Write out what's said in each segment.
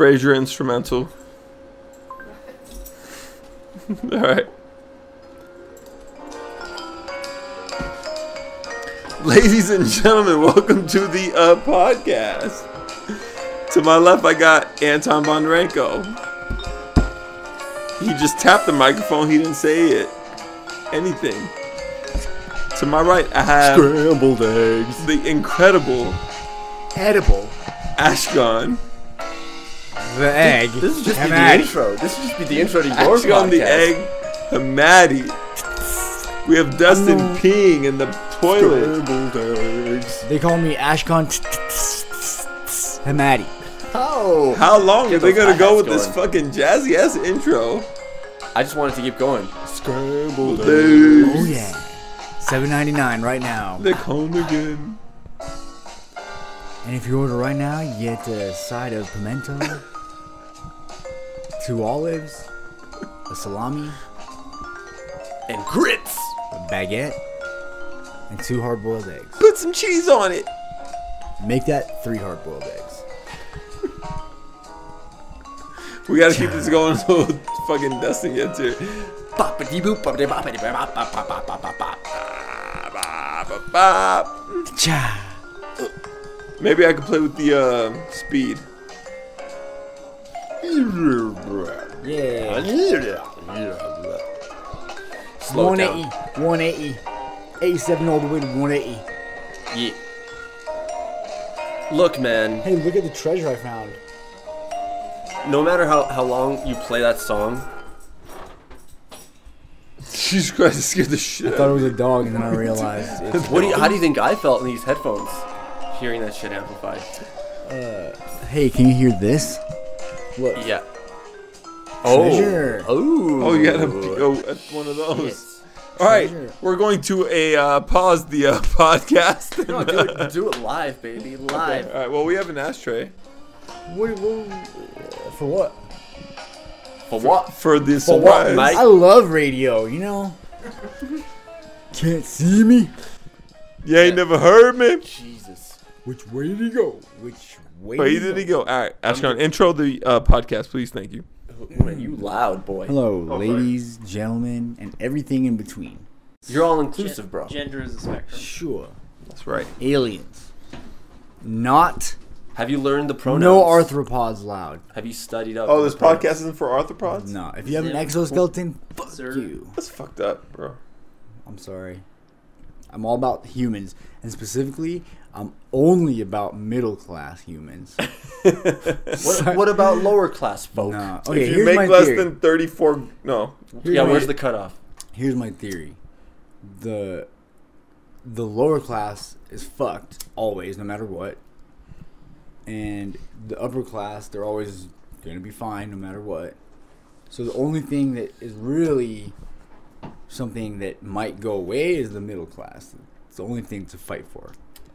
Frasier instrumental. Alright. Ladies and gentlemen, welcome to the podcast. To my left, I got Anton Von Renko. He just tapped the microphone. He didn't say it. Anything. To my right, I have... scrambled eggs. The incredible... edible. Ashkon. The egg. This is just the intro. This is just the intro to your podcast. Ashkon the egg. Hamadi. We have Dustin peeing in the toilet. Scrambled eggs. They call me Ashkon... Hamadi. Oh. How long are they going to go with this fucking jazzy ass intro? I just wanted to keep going. Scrambled eggs. Oh yeah. $7.99 right now. They're home again. And if you order right now, you get a side of pimento, 2 olives, a salami, and grits, a baguette, and 2 hard-boiled eggs. Put some cheese on it. Make that 3 hard-boiled eggs. We gotta keep this going until fucking Dustin gets here. Maybe I can play with the speed. Yeah. Slow 180, down. 180, 87 all the way to 180. Yeah. Look, man. Hey, look at the treasure I found. No matter how long you play that song. Jesus Christ, it scared the shit. I thought it was a dog, and then I realized. How do you think I felt in these headphones, hearing that shit amplified? Hey, can you hear this? Look. Yeah. Treasure. Oh, you gotta go at one of those. Yes. All right, we're going to pause the podcast. And, no, do it live, baby, live. Okay. All right. Well, we have an ashtray. For what? For this surprise. What, I love radio. You know. Can't see me. You ain't never heard me. Jesus. Which way did he go? Which way did he go? All right, Ashkon, intro the podcast, please. Thank you. Man, you loud boy. Hello, ladies, gentlemen, and everything in between. You're all inclusive, bro. Gender is a spectrum. Sure. That's right. Aliens. Not. Have you learned the pronouns? No arthropods loud. Have you studied up? Oh, this podcast isn't for arthropods? No. If you have an exoskeleton, fuck you. That's fucked up, bro. I'm sorry. I'm all about humans. And specifically, I'm only about middle-class humans. what about lower-class folk? No. Okay, if you make less than 34... No. Where's the cutoff? Here's my theory. The lower class is fucked always, no matter what. And the upper class, they're always going to be fine no matter what. So the only thing that is really something that might go away is the middle class. It's the only thing to fight for.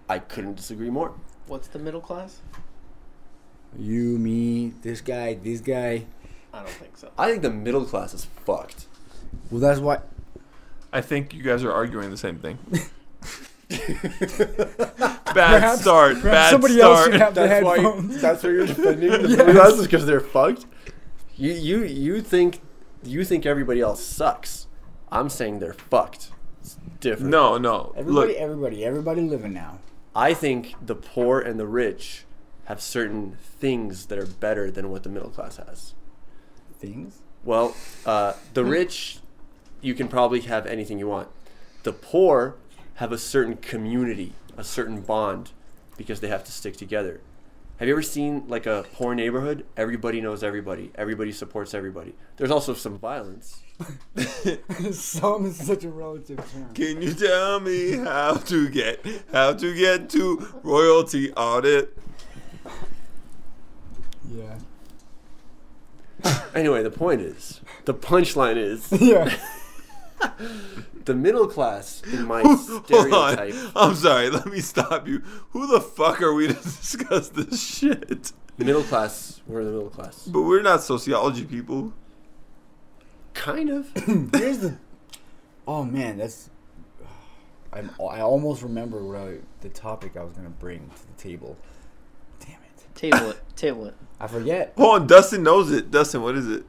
I couldn't disagree more. What's the middle class? You, me, this guy, this guy. I don't think so. I think the middle class is fucked. Well, that's why. I think you guys are arguing the same thing. Bad start. Somebody else should have the headphones. That's why you're defending the middle class is because they're fucked. You think everybody else sucks. I'm saying they're fucked. It's different. No. Everybody living now. I think the poor and the rich have certain things that are better than what the middle class has. Things? Well, the rich, you can probably have anything you want. The poor have a certain community, a certain bond, because they have to stick together. Have you ever seen like a poor neighborhood? Everybody knows everybody. Everybody supports everybody. There's also some violence. Some is such a relative term. Can you tell me how to get to royalty audit? Yeah. Anyway, the point is, the punchline is, yeah. The middle class in my stereotype. Hold on. I'm sorry. Let me stop you. Who the fuck are we to discuss this shit? Middle class. We're the middle class. But we're not sociology people. Kind of. Here's the. Oh man, that's. I almost remember the topic I was gonna bring to the table. Damn it. Table it. Table it. I forget. Hold on, Dustin knows it. Dustin, what is it?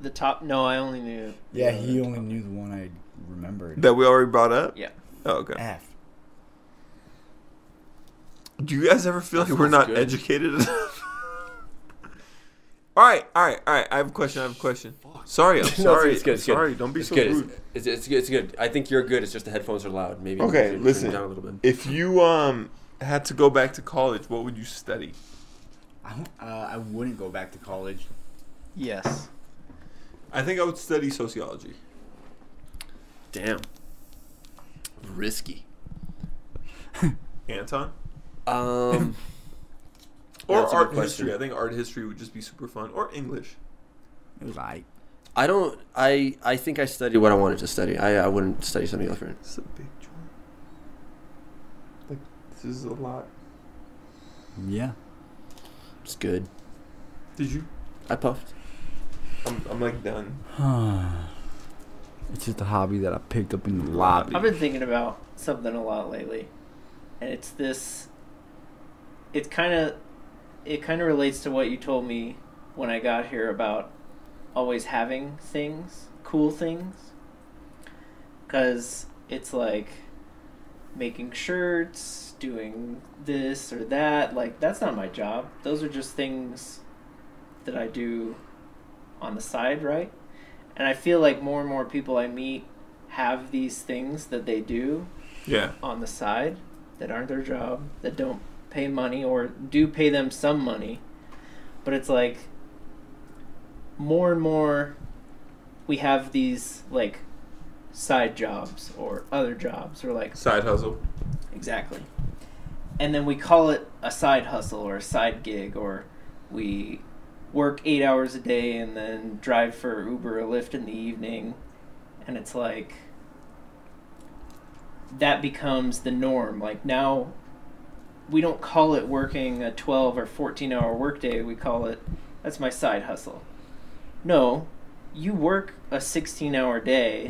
The top. No, I only knew. Yeah, he only knew the one I remembered. That we already brought up? Yeah. Oh, okay. F. Do you guys ever feel like we're not educated enough? All right. I have a question. Sorry. No, it's good. Sorry, don't be rude. It's good. I think you're good. It's just the headphones are loud. Maybe. Okay, listen. Down a little bit. If you had to go back to college, what would you study? I wouldn't go back to college. Yes. I think I would study sociology. Damn. Risky. Anton? Or art history. I think art history would just be super fun. Or English. I think I studied what I wanted to study. I wouldn't study something different. It's a big joint. Like, this is a lot. Yeah. It's good. Did you? I puffed. I'm like done. It's just a hobby that I picked up in the lobby. I've been thinking about something a lot lately. And it's this. It kind of relates to what you told me when I got here about always having things, cool things. Because it's like making shirts, doing this or that. Like, that's not my job. Those are just things that I do on the side, right? And I feel like more and more people I meet have these things that they do on the side that aren't their job, that don't pay money, or do pay them some money, but it's like more and more we have these like side jobs or other jobs or like side hustle. Exactly. And then we call it a side hustle or a side gig, or we work 8 hours a day and then drive for Uber or Lyft in the evening, and it's like that becomes the norm. Like, now we don't call it working a 12 or 14-hour workday. We call it, that's my side hustle. No, you work a 16-hour day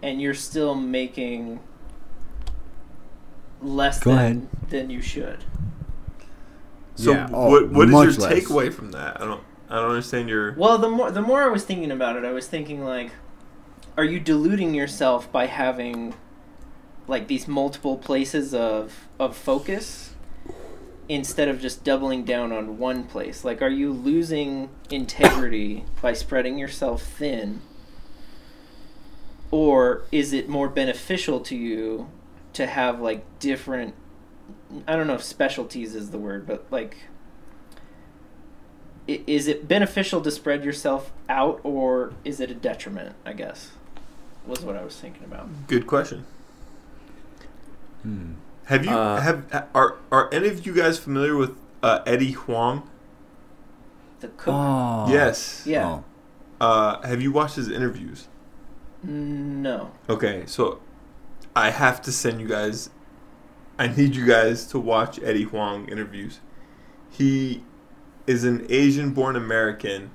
and you're still making less than you should. So what is your takeaway from that? I don't understand your. Well, the more I was thinking about it, I was thinking like, are you deluding yourself by having like these multiple places of focus, instead of just doubling down on one place? Like, are you losing integrity by spreading yourself thin? Or is it more beneficial to you to have like different, I don't know if specialties is the word, but like, is it beneficial to spread yourself out, or is it a detriment, I guess, was what I was thinking about. Good question. Have you are any of you guys familiar with Eddie Huang? The cook. Oh. Yes. Yeah. Oh. Have you watched his interviews? No. Okay, so I have to send you guys. I need you guys to watch Eddie Huang interviews. He is an Asian-born American.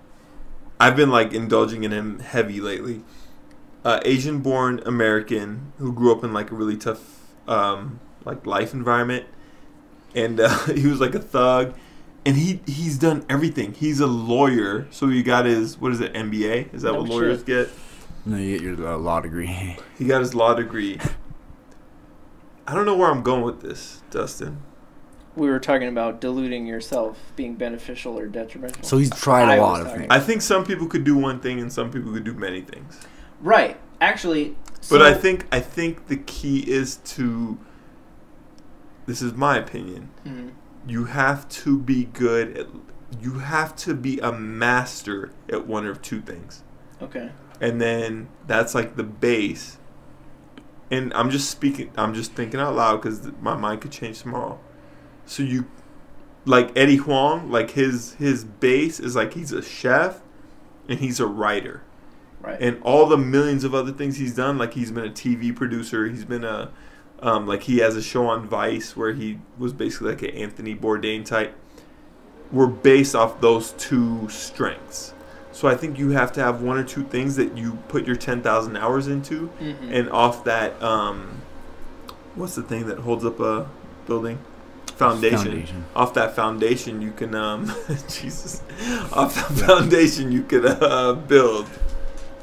I've been like indulging in him heavy lately. Asian-born American who grew up in like a really tough like life environment, and he was like a thug, and he's done everything. He's a lawyer, so he got his, what is it, MBA? Is that what lawyers get? No, you get your law degree. He got his law degree. I don't know where I'm going with this, Dustin. We were talking about deluding yourself being beneficial or detrimental. So he's tried a lot of things. I think some people could do one thing and some people could do many things. Right. Actually, but so, I think the key is to, this is my opinion, you have to be good at, you have to be a master at one or two things. Okay. And then that's like the base. And I'm just thinking out loud because my mind could change tomorrow. So you, like Eddie Huang, like his base is like he's a chef and he's a writer. Right. And all the millions of other things he's done, like he's been a TV producer, he's been a, like he has a show on Vice where he was basically like an Anthony Bourdain type, were based off those two strengths. So I think you have to have one or two things that you put your 10,000 hours into, and off that, what's the thing that holds up a building? foundation. Off that foundation, you can build.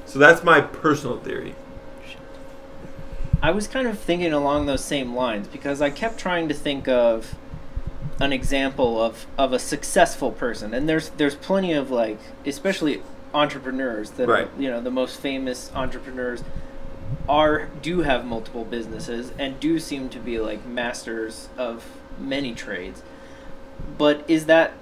So that's my personal theory. I was kind of thinking along those same lines because I kept trying to think of an example of a successful person, and there's plenty of, like, especially entrepreneurs that right. are, you know, the most famous entrepreneurs do have multiple businesses and do seem to be like masters of many trades. But is that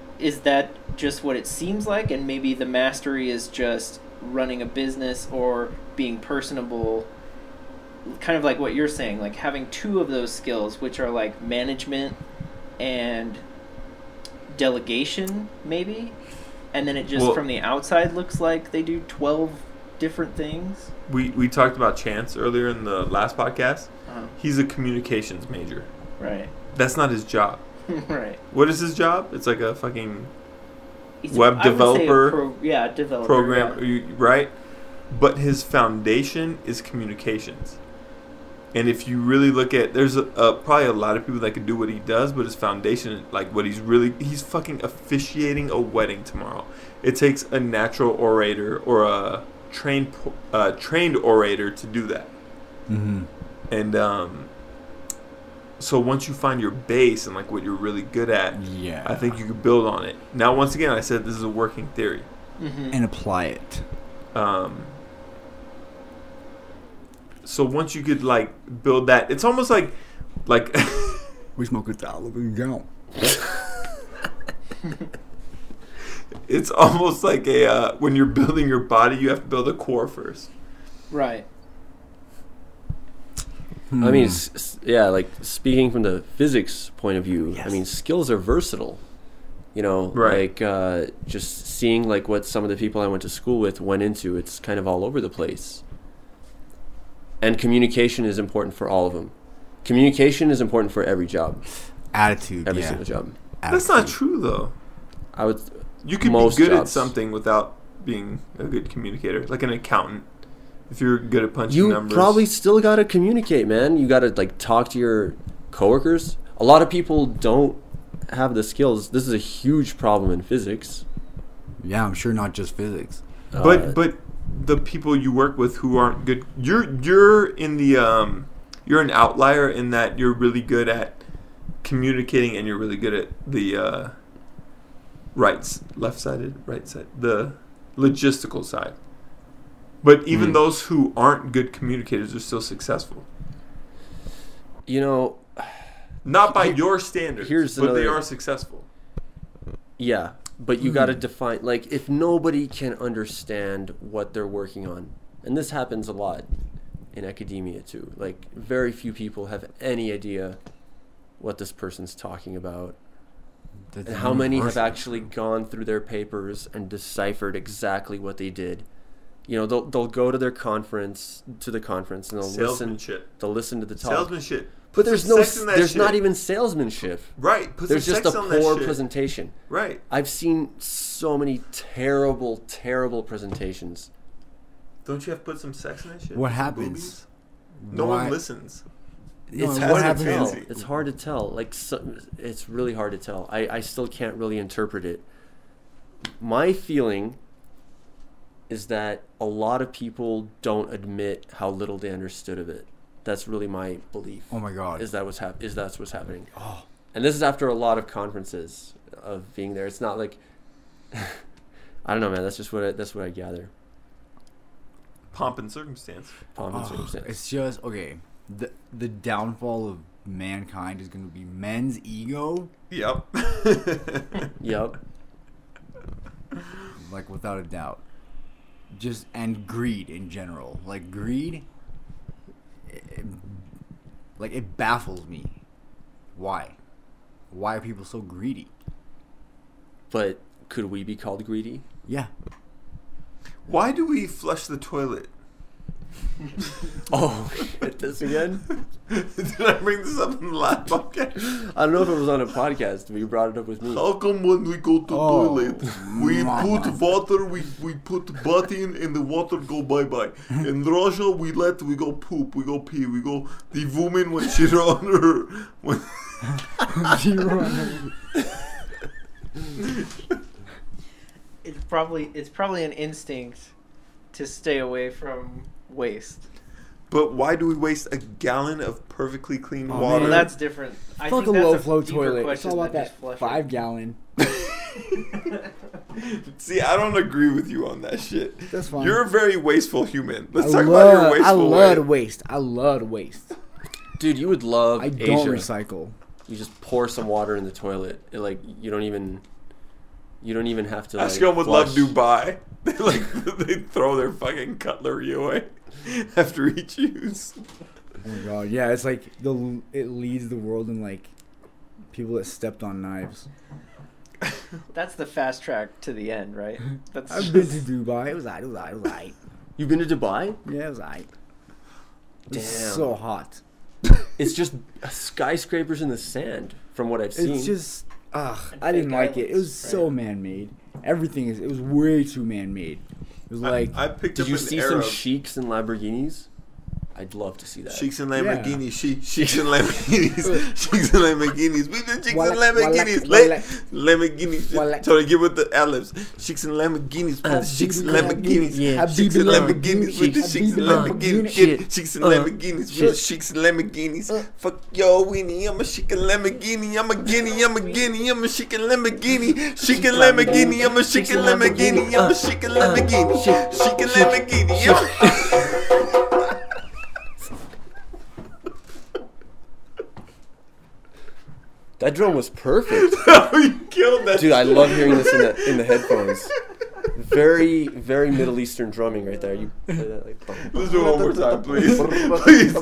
just what it seems like, and maybe the mastery is just running a business or being personable, kind of like what you're saying, like having two of those skills, which are like management and delegation maybe, and then it just from the outside looks like they do 12 different things. We talked about Chance earlier in the last podcast. He's a communications major. Right. That's not his job. Right. What is his job? It's like a fucking web developer, programmer, right? But his foundation is communications. And if you really look at, there's probably a lot of people that could do what he does, but his foundation, like what he's fucking officiating a wedding tomorrow. It takes a natural orator or a trained orator to do that. Mm-hmm. And so once you find your base and like what you're really good at, yeah, I think you could build on it. Now, once again, I said this is a working theory. Mm-hmm. And apply it. So once you could like build that, it's almost like we smoke a dollar we don't. It's almost like a when you're building your body, you have to build a core first. Right. Hmm. I mean, yeah, like speaking from the physics point of view, yes. I mean, skills are versatile. You know, right. Like just seeing like what some of the people I went to school with went into, it's kind of all over the place. And communication is important for all of them. Communication is important for every job. Attitude, every single job. Attitude. That's not true, though. I would. You could be good at something without being a good communicator, like an accountant. If you're good at punching numbers, you probably still gotta communicate, man. You gotta like talk to your coworkers. A lot of people don't have the skills. This is a huge problem in physics. Yeah, I'm sure not just physics, but the people you work with who aren't good, you're in the you're an outlier in that you're really good at communicating and you're really good at the the logistical side. But even those who aren't good communicators are still successful. You know, not by your standards, but they are successful. Yeah. But you got to define, like, if nobody can understand what they're working on, and this happens a lot in academia too, like very few people have any idea what this person's talking about, and how many have actually gone through their papers and deciphered exactly what they did. You know, they'll go to their conference, and they'll listen to the talk. Salesmanship. But there's not even salesmanship. Right. There's just a poor presentation. Right. I've seen so many terrible, terrible presentations. Don't you have to put some sex in that shit? What happens? No one listens. It's hard to tell. It's hard to tell. Like, it's really hard to tell. I still can't really interpret it. My feeling is that a lot of people don't admit how little they understood of it. That's really my belief. Oh my God! That's what's happening? Oh, and this is after a lot of conferences of being there. It's not like I don't know, man. That's just what I gather. Pomp and circumstance. Pomp and circumstance. It's just okay. The downfall of mankind is going to be men's ego. Yep. Yep. Like without a doubt. Just and greed in general. Like greed. It baffles me. Why are people so greedy? But could we be called greedy? Yeah. Why do we flush the toilet? Oh, this again? Did I bring this up in the last podcast? I don't know if it was on a podcast, but you brought it up with me. How come when we go to toilet, we put water, we put butt in, and the water go bye-bye. In Russia, we go poop, we go pee, we go... The woman, when she's on her... It's probably an instinct to stay away from waste. But why do we waste a gallon of perfectly clean water? Well, that's different. I think that's a low-flow toilet. It's all about that 5-gallon. See, I don't agree with you on that shit. That's fine. You're a very wasteful human. Let's talk about your wasteful way. I love waste. I love waste. Dude, you would love Asia. I don't recycle. You just pour some water in the toilet. It, like, you don't even have to. Like, Ashkon would love Dubai. They they throw their fucking cutlery away after each use. Oh my god, yeah, it's like it leads the world in like people that stepped on knives. That's the fast track to the end, right? That's I've been to Dubai. It was alright. You've been to Dubai? Yeah, it was alright. Damn, so hot. It's just skyscrapers in the sand, from what I've seen. It's just. I didn't like it. It was so man-made. Everything is. It was way too man-made. It was like. I picked did up you an see Arab. Some sheiks and Lamborghinis? I'd love to see that. Sheiks and Lamborghinis. Yeah. Sheiks and Lamborghinis. Sheiks and Lamborghinis. We did sheiks and Lamborghinis. Lamborghinis. Totally get with the olives. Sheiks and Lamborghinis. Sheiks and Lamborghinis. Sheiks and Lamborghinis. With the sheiks and Lamborghinis. Sheiks and Lamborghinis. With the sheiks and Lamborghinis. Fuck yo, weenie. I'm a sheik and Lamborghini. I'm a guinea. I'm a sheik and Lamborghini. Sheik and Lamborghini. I'm a sheik and Lamborghini. I'm a sheik and Lamborghini. Sheik and Lamborghini. That drum was perfect. You killed that. Dude, I love hearing this in the headphones. Very, very Middle Eastern drumming right there. You play that like. Let's do it one more time, please. Please,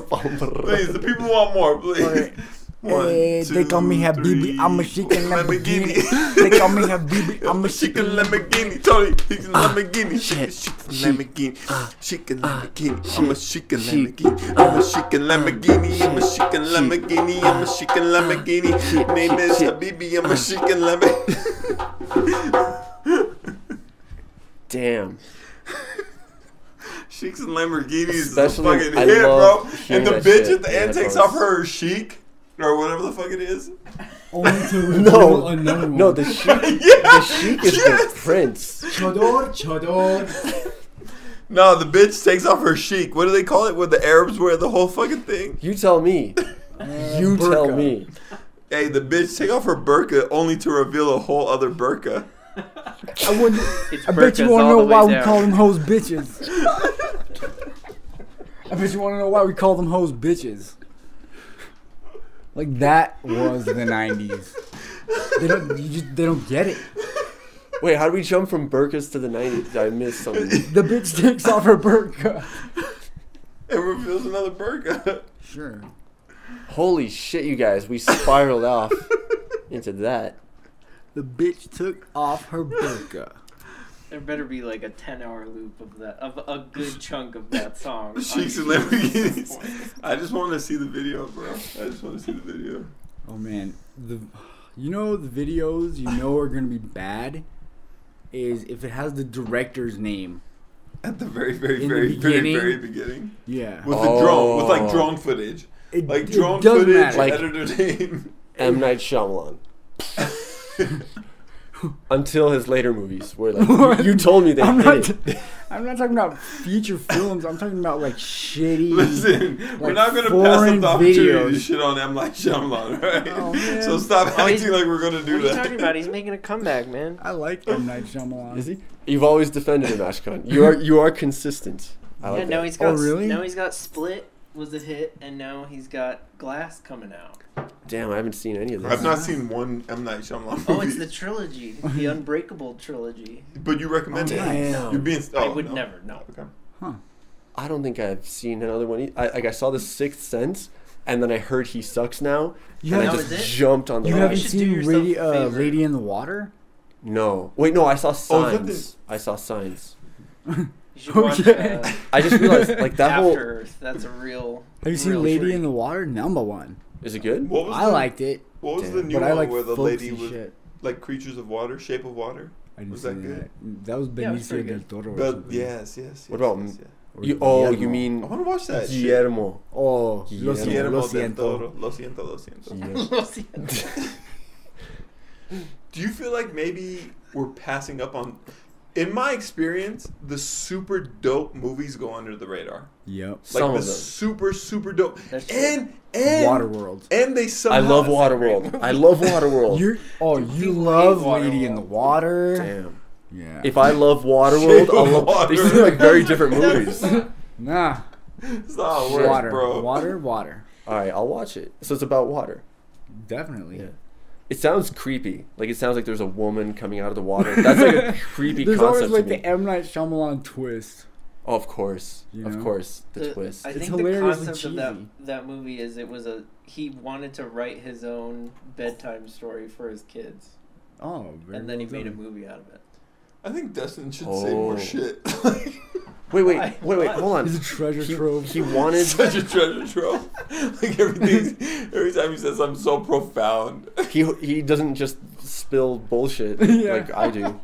the people want more, please. One, two, they call me Habibi, I'm a sheik and Lamborghini. They call me Habibi, I'm a sheik and Lamborghini. Tony, he's a Lamborghini. Sheik and Lamborghini. I'm a sheik and Lamborghini. I'm a sheik and Lamborghini. I'm a sheik and Lamborghini. I'm a sheik and Lamborghini. Name is Habibi, I'm a sheik and Lamborghini. Damn. Sheiks and Lamborghinis is a fucking hit, bro. And the bitch at the end takes off her sheik. Or whatever the fuck it is. Only to no, another one. No, the sheik. Yeah, the sheik is the prince. Chador. No, the bitch takes off her sheik. What do they call it? Where the Arabs wear the whole fucking thing? You tell me. You burka. Tell me. Hey, the bitch take off her burqa only to reveal a whole other burqa. I bet you wanna know why we call them hoes bitches. I bet you wanna know why we call them hoes bitches. Like, that was the 90s. They don't get it. Wait, how do we jump from burkas to the 90s? I missed something. The bitch takes off her burka. And reveals another burka. Sure. Holy shit, you guys. We spiraled off into that. The bitch took off her burka. There better be like a 10-hour loop of that, of a good chunk of that song. Sheiks and Lamborghinis. I just want to see the video, bro. I just want to see the video. Oh man, the videos are gonna be bad is if it has the director's name at the very, very beginning. Yeah, with the drone, with like drone footage, drone footage, like, editor name. M. Night Shyamalan. Until his later movies, where like you told me they I'm not talking about feature films. I'm talking about like shitty. Listen, like, we're not gonna pass up the opportunity to shit on M. Night Shyamalan, right? Oh, so stop acting like we're gonna do that. What are you talking about? He's making a comeback, man. I like M. Night Shyamalan. Is he? You've always defended him, Ashkon. You are consistent. I like that. He's got. Oh, really? Now he's got Split was a hit, and now he's got Glass coming out. Damn, I haven't seen any of this. I've not seen one M. Night Shyamalan movie. Oh, it's the trilogy. The Unbreakable trilogy. But you recommend it? No. You're being... Oh, I would never, no. Okay. Huh. I don't think I've seen another one. I saw The Sixth Sense, and then I heard He Sucks Now, and I just jumped on the ride. You haven't seen Lady in the Water? No. Wait, no, I saw Signs. Okay. I just realized, like, that whole... That's a real... Have you seen Lady in the Water? #1. Is it good? I liked it. What was the new one where the lady was like Creatures of Water, Shape of Water? Was that good? That was Benicio del Toro. Yes. What about You mean? I want to watch that. Guillermo. Oh, Guillermo del Toro. Lo siento. Do you feel like maybe we're passing up on? In my experience, the super dope movies go under the radar. Yep. Like some the of super dope. That's and Waterworld. And they somehow. I love Waterworld. You love Lady in the Water. Damn. Yeah. If I love Waterworld, I love Water. These are like very different movies. Nah. It's not how it works, bro. Water. All right, I'll watch it. So it's about water. Definitely. Yeah. It sounds creepy. Like, it sounds like there's a woman coming out of the water. That's like a creepy concept. There's always like the M. Night Shyamalan twist. Oh, of course. You know? Of course. The twist. I think the concept of that movie is he wanted to write his own bedtime story for his kids. Oh, very And then he made a movie out of it. I think Dustin should say more shit. Wait, hold on. He's a treasure trove. He wanted... Such a treasure trove. Like, every time he says something so profound. He doesn't just spill bullshit like I do.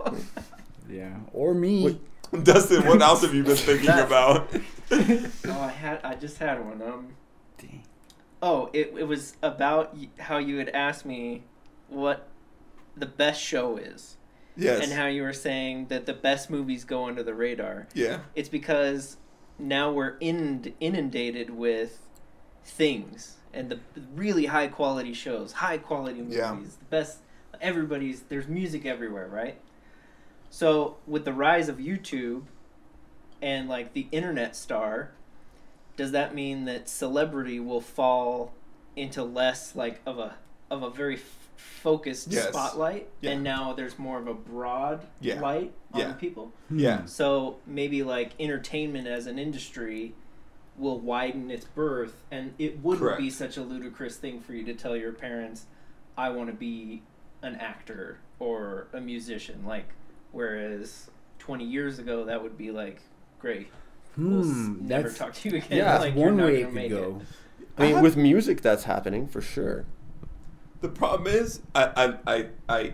Yeah, or me. Wait, Dustin, what else have you been thinking about? I just had one. Dang. Oh, it was about how you had asked me what the best show is. Yes. And how you were saying that the best movies go under the radar. Yeah. It's because now we're inundated with things and the really high quality shows, high quality movies, the best. There's music everywhere, right? So with the rise of YouTube and like the internet star, does that mean that celebrity will fall into less like of a very focused spotlight, and now there's more of a broad light on people. Yeah. So maybe like entertainment as an industry will widen its berth, and it wouldn't be such a ludicrous thing for you to tell your parents, "I want to be an actor or a musician." Like, whereas 20 years ago, that would be like, "Great, we'll never talk to you again." Yeah, like, one way it could go. I mean, with music, that's happening for sure. The problem is, I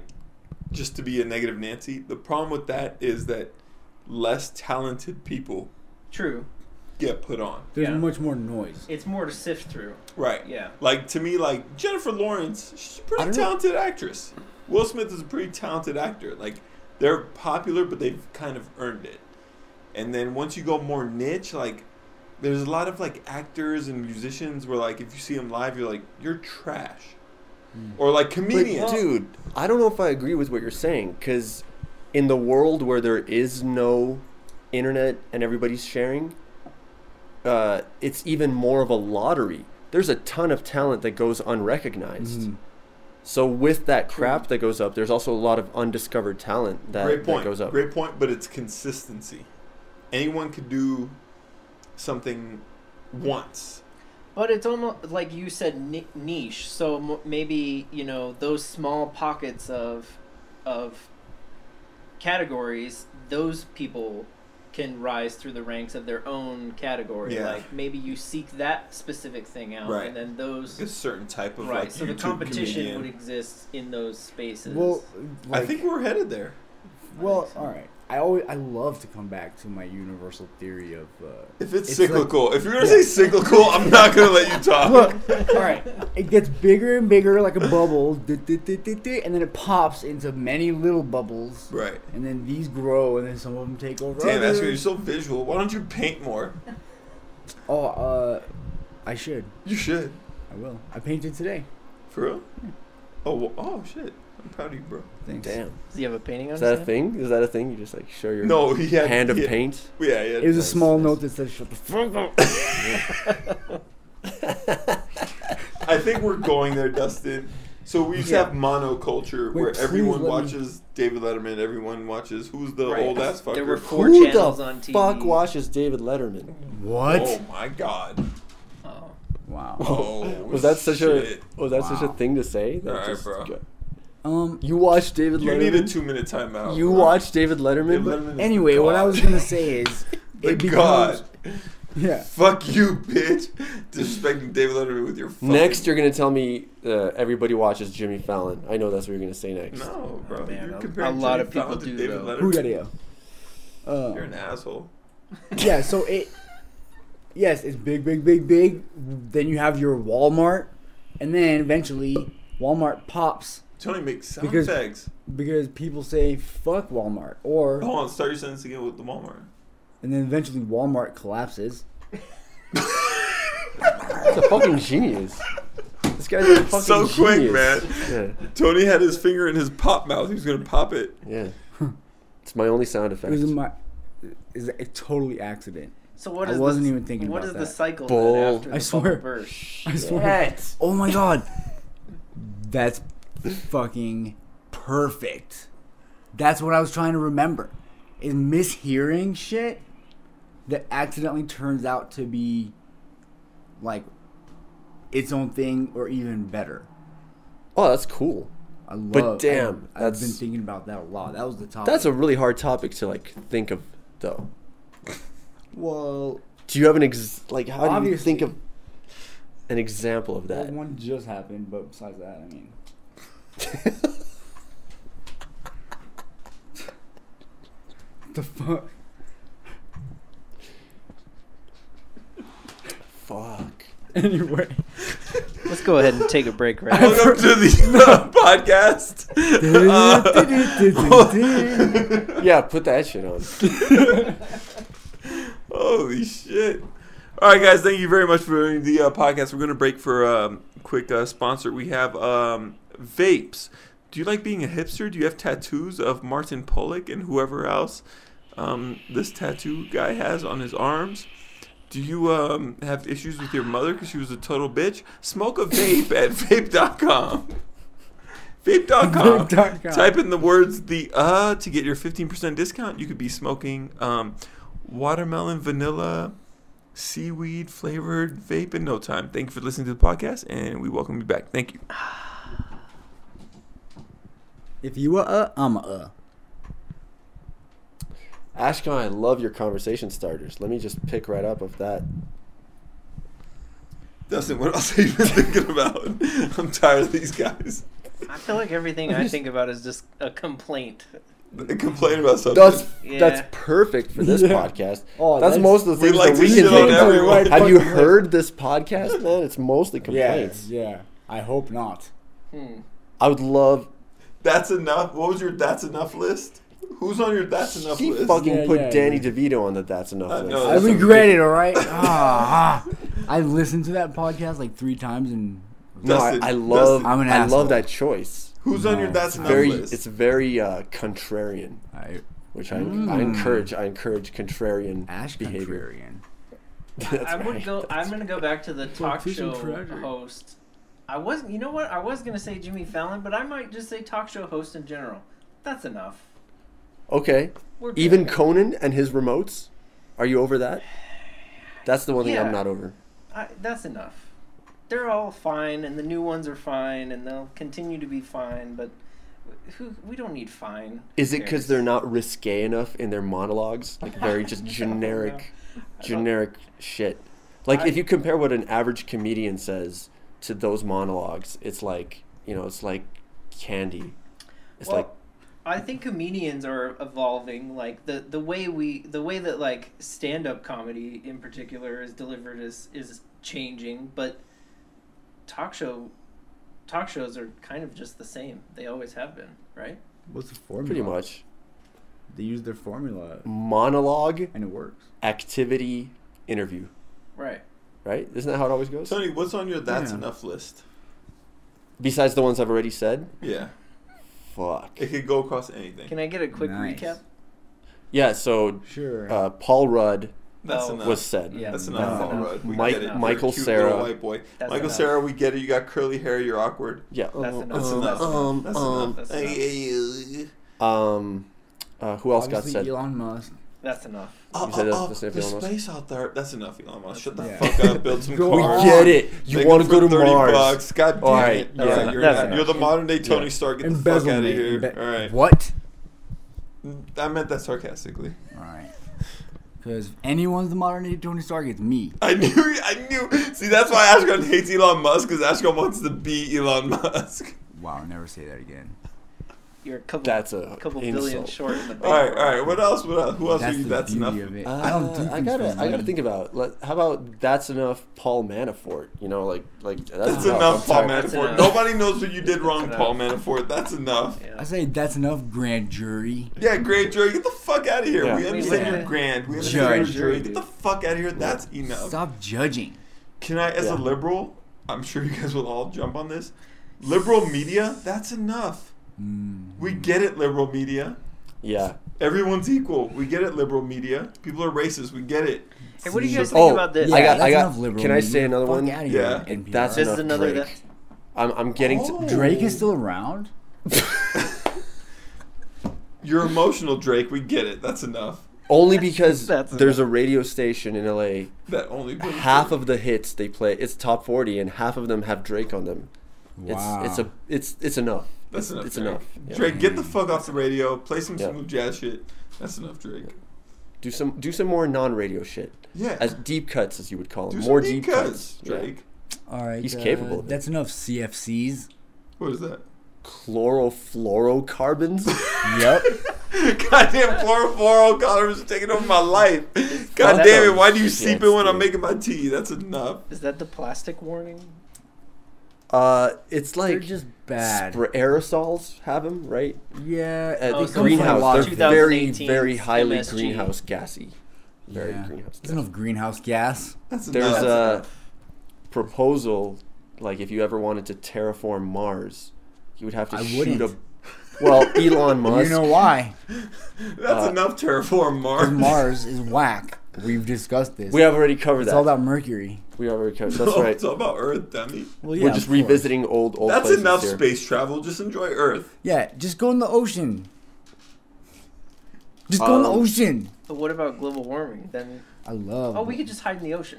just to be a negative Nancy, the problem with that is that less talented people get put on. There's much more noise. It's more to sift through. Right. Yeah. Like, to me, like, Jennifer Lawrence, she's a pretty talented actress. Will Smith is a pretty talented actor. Like, they're popular, but they've kind of earned it. And then once you go more niche, like, there's a lot of, like, actors and musicians where, like, if you see them live, you're like, you're trash. Or like comedians. But dude, I don't know if I agree with what you're saying, because in the world where there is no internet and everybody's sharing, it's even more of a lottery. There's a ton of talent that goes unrecognized. So with that crap that goes up, there's also a lot of undiscovered talent that goes up. Great point, but it's consistency. Anyone could do something once. But it's almost like you said, niche. So maybe, you know, those small pockets of categories, those people can rise through the ranks of their own category. Yeah. Like maybe you seek that specific thing out, and then those a certain type of like so the competition would exist in those spaces. Well, like, I think we're headed there. Well, all right. I love to come back to my universal theory of... if it's cyclical. Like, if you're going to say cyclical, I'm not going to let you talk. Look, all right. It gets bigger and bigger like a bubble, and then it pops into many little bubbles. Right. And then these grow, and then some of them take over. Damn, Ashkon, you're so visual. Why don't you paint more? Oh, I should. You should. I will. I painted today. For real? Yeah. Oh, shit. I'm proud of you, bro. Thanks. Damn. Does he have a painting on his hand? Is that a thing? You just like show your hand of paint? Yeah, yeah. It was a small note that said, "Shut the fuck up." I think we're going there, Dustin. So we used to have monoculture where everyone watches David Letterman, everyone watches who's the old ass fucker. There were 4 channels on TV. Who the fuck watches David Letterman? What? Oh my god. Oh. Wow. Oh, was that such a thing to say? Alright, bro. You watched David Letterman. You need a 2-minute timeout. You watched David Letterman. Anyway, what I was gonna say is, fuck you, bitch. Disrespecting David Letterman with your phone. Next, you're gonna tell me everybody watches Jimmy Fallon. I know that's what you're gonna say next. No, bro. Man, you're comparing a lot of people to David Letterman. You're an asshole. Yeah. So yes, it's big. Then you have your Walmart, and then eventually Walmart pops. Tony makes sound tags. Because people say, fuck Walmart. Or hold on, start your sentence again with the Walmart. And then eventually Walmart collapses. That's a fucking genius. This guy's a fucking genius. So quick, man. Yeah. Tony had his finger in his pop mouth. He was going to pop it. Yeah. It's my only sound effect. It was a totally accident. So what is I wasn't even thinking about that. What is the cycle then after the bubble burst? I swear. Yes. Oh my god. That's fucking perfect. That's what I was trying to remember. Is mishearing shit that accidentally turns out to be like its own thing or even better. Oh, that's cool. I love. But damn, I've been thinking about that a lot. That was the topic. That's a really hard topic to like think of, though. Well, do you have an how do you think of an example of that? Well, one just happened, but besides that, I mean. The fuck? Fuck. Anyway, let's go ahead and take a break right now. Welcome to the podcast. Yeah, put that shit on. Holy shit. All right, guys, thank you very much for doing the podcast. We're going to break for a quick sponsor. We have vapes. Do you like being a hipster? Do you have tattoos of Martin Pollack and whoever else this tattoo guy has on his arms? Do you have issues with your mother because she was a total bitch? Smoke a vape at vape.com. Vape.com. Type in the words the to get your 15% discount. You could be smoking watermelon, vanilla, seaweed flavored vape in no time. Thank you for listening to the podcast, and we welcome you back. Thank you. If you were I'm a Ashkon, I love your conversation starters. Let me just pick right up of that. Dustin, what else are you thinking about? I'm tired of these guys. I feel like everything I think about is just a complaint. A complaint about something. That's perfect for this podcast. Oh, that's most of the things that we can think about. Have you heard this podcast, man? It's mostly complaints. Yeah. I hope not. I would love... That's enough. What was your That's Enough list? Who's on your That's Enough list? She fucking put Danny DeVito on the That's Enough list. No, I regret it, all right? I listened to that podcast like 3 times. And Dustin, I love that choice. Who's on your That's Enough list? It's very contrarian, which I encourage. I encourage contrarian behavior. Contrarian. I'm going to go back to the talk show host. You know what? I was going to say Jimmy Fallon, but I might just say talk show host in general. That's enough. Okay. Even Conan and his remotes? Are you over that? That's the one thing I'm not over. That's enough. They're all fine, and the new ones are fine, and they'll continue to be fine, but we don't need fine. Is it because they're not risque enough in their monologues? Like very just generic shit. Like if you compare what an average comedian says to those monologues, it's like, you know, it's like candy. It's like... I think comedians are evolving. Like the way that like stand-up comedy in particular is delivered is changing, but talk shows are kind of just the same. They always have been, right? What's the formula? Pretty much. They use their formula. Monologue and it works. Activity, interview. Right? Isn't that how it always goes? Tony, what's on your That's Enough list? Besides the ones I've already said? Yeah. Fuck. It could go across anything. Can I get a quick recap? Yeah, so Paul Rudd was said. Yeah, that's enough. Paul Rudd. Michael Cera. White boy. Michael Cera, we get it. You got curly hair. You're awkward. Yeah. That's enough. Who else got said? Elon Musk. That's enough. There's space out there. That's enough, Elon Musk. Shut the fuck up. Build some cars. We get it. You want to go to Mars. $30. God damn it. All right. You're the modern day Tony Stark. Get the fuck out of here. All right. What? I meant that sarcastically. All right. Because if anyone's the modern day Tony Stark, it's me. I knew. See, that's why Ashkon hates Elon Musk, because Ashkon wants to be Elon Musk. Wow, I'll never say that again. You're a couple. That's a couple billion short. In the bank. All right. What else? Who else? That's enough. I gotta think about it. How about That's Enough, Paul Manafort? You know, like that's enough, Paul Manafort. Nobody knows what you did wrong, Paul Manafort. That's enough. Yeah. I say that's enough, grand jury. Yeah, grand jury. Get the fuck out of here. Yeah. We understand you're grand. We understand your jury. Get the fuck out of here. That's enough. Stop judging. Can I, as a liberal, I'm sure you guys will all jump on this. Liberal media, that's enough. We get it, liberal media. Yeah. Everyone's equal. We get it, liberal media. People are racist. We get it. Hey, what do you guys think about this? Yeah, I got. Can I say another one? Yeah. That's just another. Drake. I'm getting. To Drake is still around. You're emotional, Drake. We get it. That's enough. Only because there's a radio station in LA that only half of the hits they play. It's top 40, and half of them have Drake on them. Wow. It's enough. That's enough. It's Drake. Enough. Yeah. Drake, get the fuck off the radio. Play some smooth jazz shit. That's enough, Drake. Yeah. Do some more non-radio shit. Yeah. As deep cuts, as you would call them. More deep cuts, Drake. Yeah. All right. He's capable. That's enough. CFCs. What is that? Chlorofluorocarbons. Yep. Goddamn chlorofluorocarbons are taking over my life. God damn it! Why do you seep it when I'm making my tea? That's enough. Is that the plastic warning? It's like they're just bad. Aerosols have them, right? Yeah. The greenhouse. They're very, very highly MSG. Greenhouse gassy. Very greenhouse. There's enough greenhouse gas. There's a proposal, like if you ever wanted to terraform Mars, you would have to shoot a. Well, Elon Musk. You know why? That's enough terraform Mars. Mars is whack. We've discussed this. We have already covered that. It's all about Mercury. We already covered that. That's right. It's all about Earth, dummy. Well, yeah, we're just revisiting old places. That's enough space travel. Just enjoy Earth. Yeah, just go in the ocean. Just go in the ocean. But what about global warming? Then I love. Oh, we could just hide in the ocean.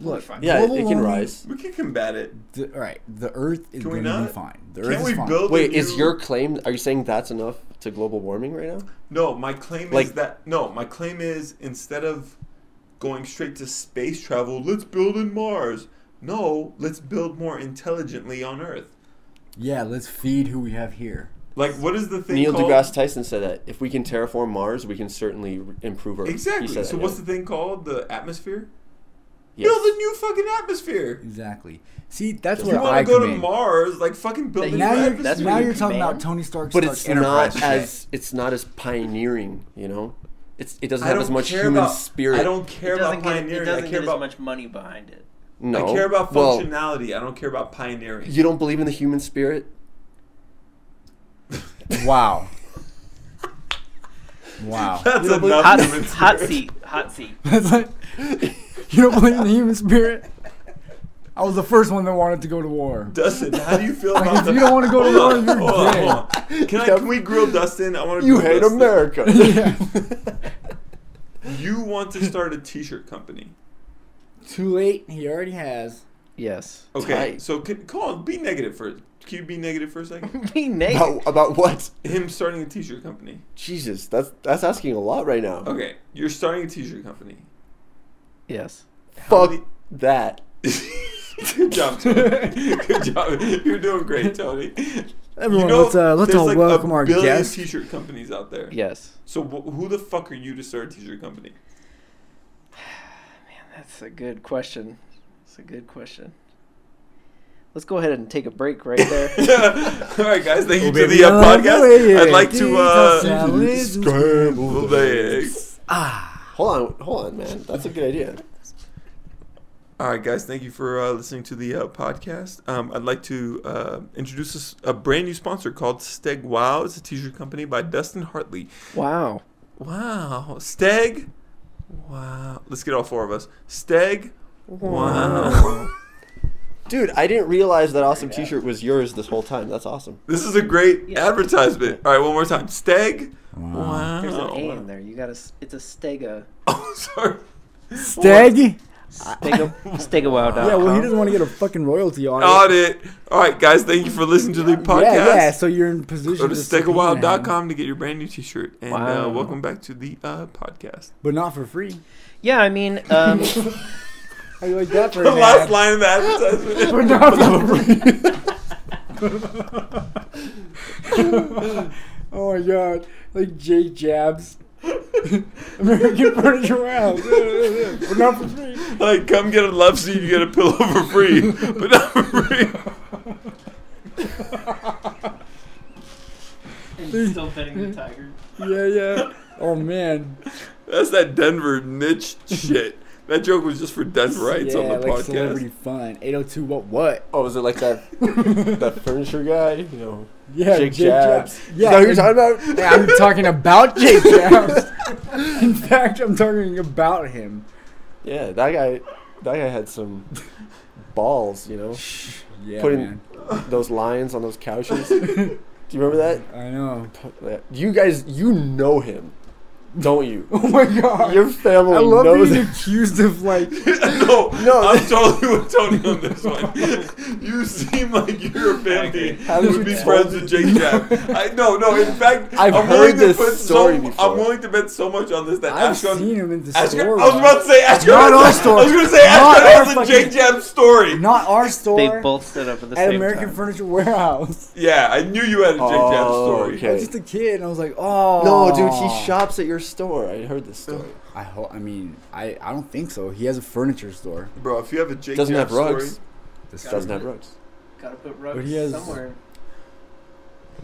Look, yeah, it can rise. We can combat it. All right, the Earth is going to be fine. The Earth is fine. Wait, is your claim? Are you saying that's enough to global warming right now? No, my claim is that. No, my claim is instead of going straight to space travel, let's build in Mars. No, let's build more intelligently on Earth. Yeah, let's feed who we have here. Like, what is the thing Neil called? deGrasse Tyson said that if we can terraform Mars, we can certainly improve Earth. Exactly. So what's the thing called? The atmosphere. Yes. Build a new fucking atmosphere. Exactly. See, that's where I come in. You want to go to Mars, like fucking build a new atmosphere. Now you're talking about Tony Stark's Enterprise. It's not as pioneering, you know? It doesn't have as much human spirit. I don't care about pioneering. It doesn't get as much money behind it. No. I care about functionality. I don't care about pioneering. You don't believe in the human spirit? Wow. Wow. That's a hot seat. Hot seat. That's like... You don't believe in the human spirit? I was the first one that wanted to go to war. Dustin, how do you feel about that? If you don't want to go to war, you're dead. Can we grill Dustin? I want to. You hate Dustin. America. Yeah. You want to start a t-shirt company. Too late. He already has. Yes. Okay. Tight. So come on, be negative for. Can you be negative for a second? Be negative about what? Him starting a t-shirt company. Jesus, that's asking a lot right now. Okay, you're starting a t-shirt company. Yes. Fuck that. Good job, Tony. Good job. You're doing great, Tony. Everyone, you know, let's all like welcome our guests. There's like a billion t-shirt companies out there. Yes. So who the fuck are you to start a t-shirt company? Man, that's a good question. That's a good question. Let's go ahead and take a break right there. Yeah. All right, guys. Thank you to the podcast. I'd like to scramble the eggs. Ah. Hold on, man. That's a good idea. All right, guys. Thank you for listening to the podcast. I'd like to introduce a brand new sponsor called Stegawow. It's a t-shirt company by Dustin Hartley. Wow. Wow. Steg. Wow. Let's get all four of us. Steg. Wow. Dude, I didn't realize that awesome t-shirt was yours this whole time. That's awesome. This is a great advertisement. All right, one more time. Steg. Wow. There's an A in there. You got it's a stega. Oh, sorry. Steg? Stegawow.com. Yeah, well, he doesn't want to get a fucking royalty on it. All right, guys, thank you for listening to the podcast. Yeah, so you're in position. Go to stegawow.com to get your brand new t-shirt. And welcome back to the podcast. But not for free. Yeah, I mean... How you like that for the last line of the advertisement. But not for free. Oh my god, like Jake Jabs. American Furniture Warehouse. But not for free. Like, come get a love seat, you get a pillow for free. But not for free. And he's still petting the tiger. Yeah, yeah. Oh, man. That's that Denver niche shit. That joke was just for Denverites on the like podcast. Celebrity fun. 802 what? Oh, was it like that that furniture guy? You know, Jake Jabs. Yeah, is that who you're talking about? I'm talking about Jake Jabs. In fact, I'm talking about him. Yeah, that guy had some balls, you know. Yeah, putting those lions on those couches. Do you remember that? I know. You guys, you know him. Don't you? Oh my god! Your family knows. I love being accused of like. No, I'm totally with Tony on this one. You seem like your family would be friends with Jake Jab. No. In fact, I'm willing to put I'm willing to bet so much on this that Ashkon. I've seen him in the store. I was about to say Ashkon. Not our store. I was going to say Ashkon has a Jake Jab story. Not our store. They both stood up at the same time. At American Furniture Warehouse. Yeah, I knew you had a Jake Jab story. Okay. I was just a kid, and I was like, oh. No, dude, he shops at your store. I heard this story. I don't think so. He has a furniture store. Bro, if you have a Jake doesn't have rugs. Doesn't have rugs. Gotta put rugs but he has somewhere.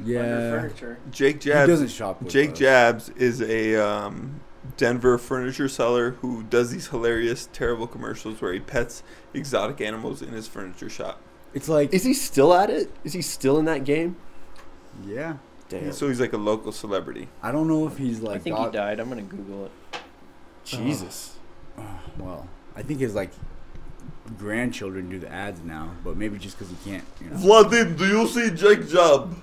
Yeah. Under furniture. Jake Jabs. He doesn't shop with Jake Jabs is a Denver furniture seller who does these hilarious, terrible commercials where he pets exotic animals in his furniture shop. It's like, is he still at it? Is he still in that game? Yeah. Damn. So he's like a local celebrity. I don't know if he's like. I think he died. I'm gonna Google it. Jesus. Well, I think his like grandchildren do the ads now, but maybe just because he can't. You know. Vladimir, do you see Jake Jab?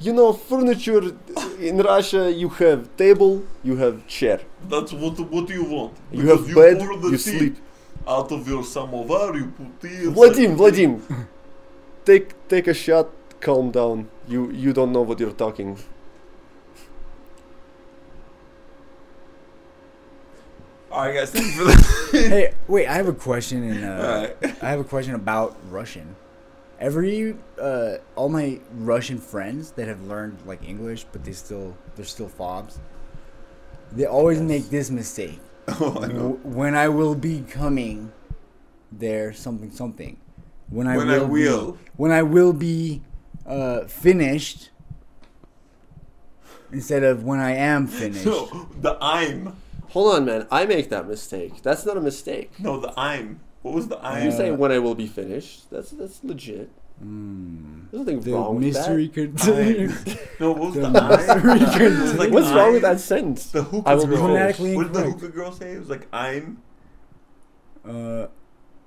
You know, furniture in Russia. You have table. You have chair. That's what you want. You have bed. You sleep. Out of your samovar, you put tea. Vladimir, take a shot. Calm down. You don't know what you're talking. All right, guys. Thank you for that. Hey, wait. I have a question. I have a question about Russian. All my Russian friends that have learned like English, but they're still fobs. They always make this mistake. Oh, I know. When I will be coming, there something. When I will be. Finished instead of when I am finished. No, the I'm. Hold on, man. I make that mistake. That's not a mistake. No, the I'm. What was the I'm? You're saying when I will be finished. That's legit. There's nothing wrong with that. No, what was the I'm? Like, what's wrong with that sentence? The hookah girl. What did the hookah girl say? It was like, I'm. Oh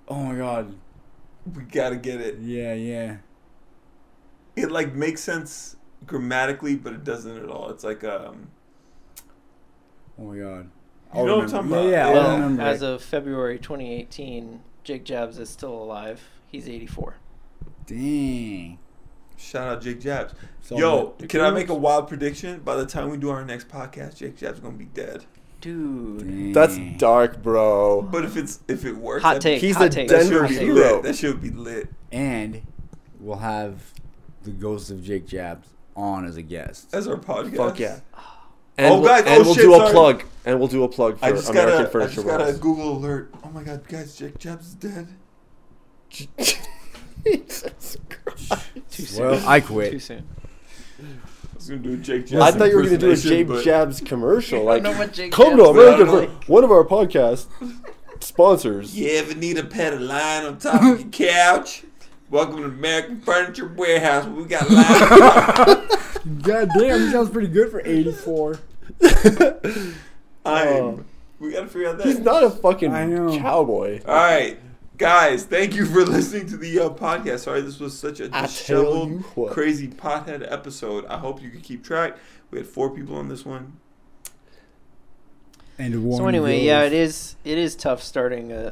my god. We gotta get it. Yeah. It like makes sense grammatically, but it doesn't at all. It's like oh my god! You know what I'm talking about? Yeah. Well, as of February 2018, Jake Jabs is still alive. He's 84. Dang! Shout out Jake Jabs. Yo, can I make a wild prediction? By the time we do our next podcast, Jake Jabs is gonna be dead. Dude, that's dark, bro. But if it works, hot take. He's a Denver hero. That should be lit. And we'll have the ghost of Jake Jabs on as a guest. As our podcast. Fuck yeah. And we'll do a plug. And we'll do a plug for American Furniture Warehouse. I just got a Google alert. Oh my god, guys, Jake Jabs is dead. Jesus Christ. Too soon. Well, I quit. Too soon. I was going to do a Jake Jabs. I thought you were going to do a Jake Jabs commercial. Like, come to American Furniture. One of our podcast sponsors. You ever need a pet of lion on top of your couch? Welcome to American Furniture Warehouse. We got live. God damn, he sounds pretty good for 84. We gotta figure out that. He's not a fucking cowboy. All right, guys, thank you for listening to the podcast. Sorry, this was such a disheveled, crazy pothead episode. I hope you could keep track. We had 4 people on this one. And so anyway, it is tough starting a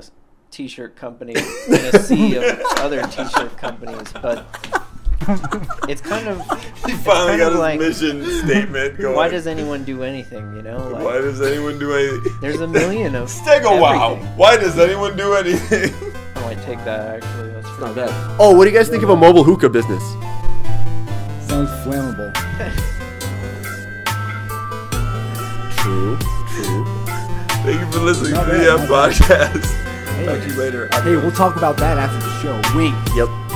T-shirt company in a sea of other T-shirt companies, but it's kind of. He finally got his like, mission statement going. Why does anyone do anything? You know. Like, why does anyone do anything? There's a million of. Stegawow. Why does anyone do anything? I might take that actually. That's not bad. Oh, what do you guys think of a mobile hookah business? Sounds flammable. True. Thank you for listening to the podcast. Talk to you later. Hey, we'll talk about that after the show. Wink. Yep.